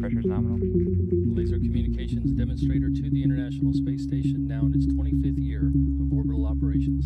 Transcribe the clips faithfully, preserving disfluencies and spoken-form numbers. pressure is nominal. The Laser Communications Demonstrator to the International Space Station, now in its twenty-fifth year of orbital operations.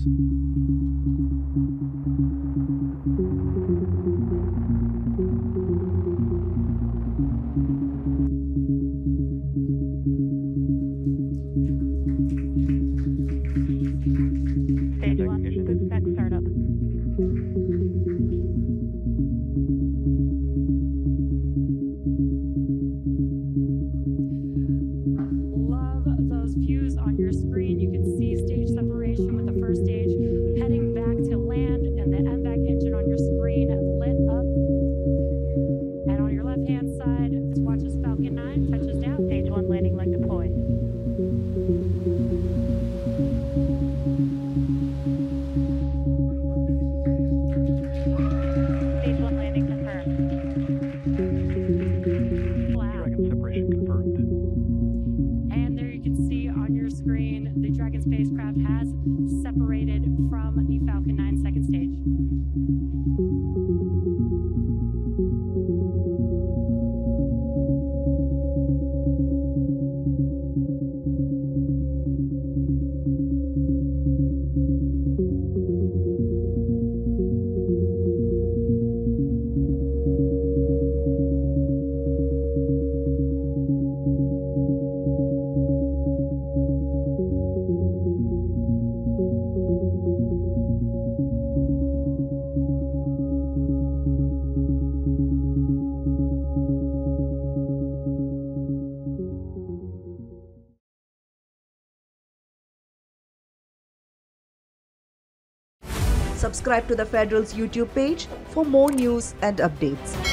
Subscribe to the Federal's YouTube page for more news and updates.